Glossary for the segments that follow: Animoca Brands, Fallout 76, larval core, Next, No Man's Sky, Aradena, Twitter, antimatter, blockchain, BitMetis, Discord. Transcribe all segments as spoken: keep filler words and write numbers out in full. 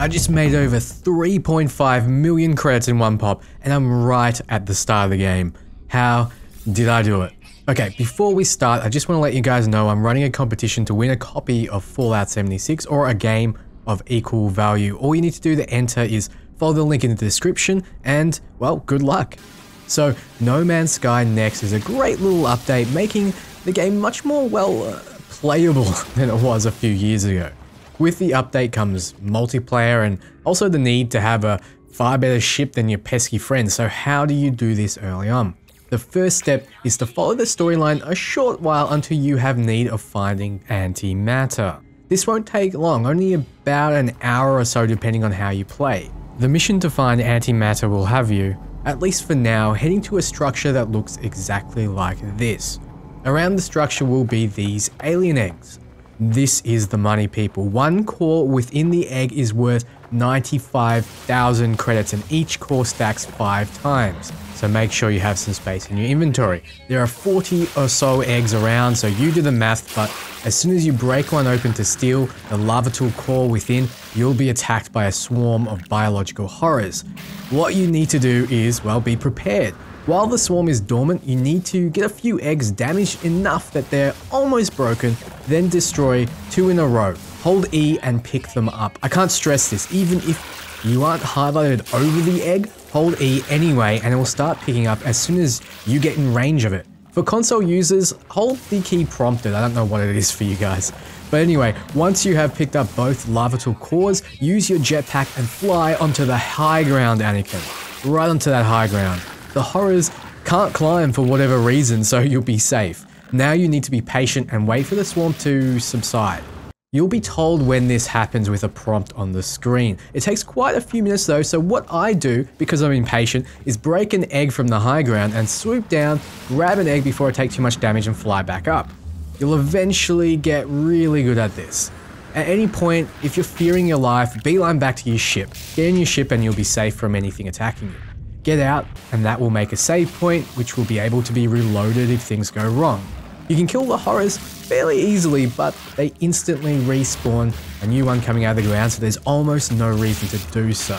I just made over three point five million credits in one pop, and I'm right at the start of the game. How did I do it? Okay, before we start, I just want to let you guys know I'm running a competition to win a copy of Fallout seventy-six or a game of equal value. All you need to do to enter is follow the link in the description and, well, good luck. So, No Man's Sky Next is a great little update, making the game much more, well, uh, playable than it was a few years ago. With the update comes multiplayer and also the need to have a far better ship than your pesky friends. So how do you do this early on? The first step is to follow the storyline a short while until you have need of finding antimatter. This won't take long, only about an hour or so depending on how you play. The mission to find antimatter will have you, at least for now, heading to a structure that looks exactly like this. Around the structure will be these alien eggs. This is the money, people. One core within the egg is worth ninety-five thousand credits and each core stacks five times. So make sure you have some space in your inventory. There are forty or so eggs around, so you do the math, but as soon as you break one open to steal the larval core within, you'll be attacked by a swarm of biological horrors. What you need to do is, well, be prepared. While the swarm is dormant, you need to get a few eggs damaged enough that they're almost broken, then destroy two in a row. Hold E and pick them up. I can't stress this, even if you aren't highlighted over the egg, hold E anyway and it will start picking up as soon as you get in range of it. For console users, hold the key prompted. I don't know what it is for you guys. But anyway, once you have picked up both larval cores, use your jetpack and fly onto the high ground, Anakin. Right onto that high ground. The horrors can't climb for whatever reason, so you'll be safe. Now you need to be patient and wait for the swarm to subside. You'll be told when this happens with a prompt on the screen. It takes quite a few minutes though, so what I do, because I'm impatient, is break an egg from the high ground and swoop down, grab an egg before I take too much damage and fly back up. You'll eventually get really good at this. At any point, if you're fearing your life, beeline back to your ship. Get in your ship and you'll be safe from anything attacking you. Get out, and that will make a save point, which will be able to be reloaded if things go wrong. You can kill the horrors fairly easily, but they instantly respawn a new one coming out of the ground, so there's almost no reason to do so.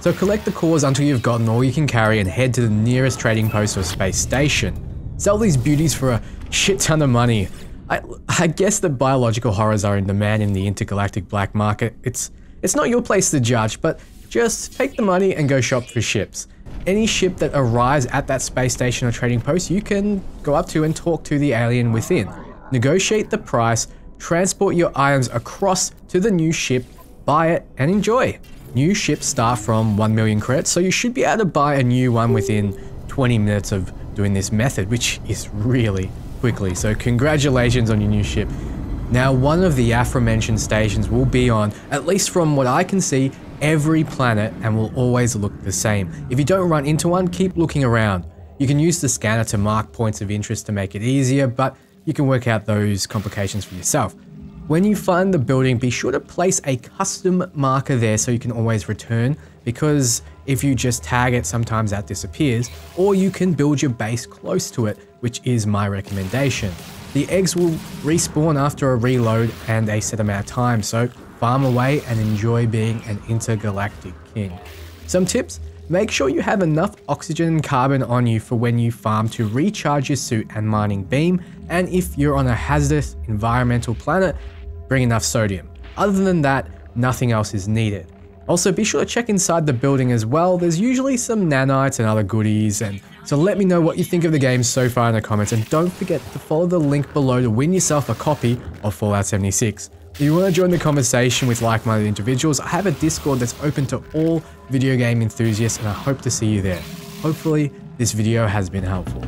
So collect the cores until you've gotten all you can carry and head to the nearest trading post or space station. Sell these beauties for a shit ton of money. I, I guess the biological horrors are in demand in the intergalactic black market. It's, it's not your place to judge, but just take the money and go shop for ships. Any ship that arrives at that space station or trading post, you can go up to and talk to the alien within. Negotiate the price, transport your items across to the new ship, buy it, and enjoy. New ships start from one million credits, so you should be able to buy a new one within twenty minutes of doing this method, which is really quickly. So congratulations on your new ship. Now, one of the aforementioned stations will be on, at least from what I can see, every planet and will always look the same. If you don't run into one, keep looking around. You can use the scanner to mark points of interest to make it easier, but you can work out those complications for yourself. When you find the building, be sure to place a custom marker there so you can always return, because if you just tag it, sometimes that disappears, or you can build your base close to it, which is my recommendation. The eggs will respawn after a reload and a set amount of time, so farm away and enjoy being an intergalactic king. Some tips: make sure you have enough oxygen and carbon on you for when you farm to recharge your suit and mining beam, and if you're on a hazardous environmental planet, bring enough sodium. Other than that, nothing else is needed. Also, be sure to check inside the building as well. There's usually some nanites and other goodies, and so let me know what you think of the game so far in the comments, and don't forget to follow the link below to win yourself a copy of Fallout seventy-six. If you want to join the conversation with like-minded individuals, I have a Discord that's open to all video game enthusiasts, and I hope to see you there. Hopefully, this video has been helpful.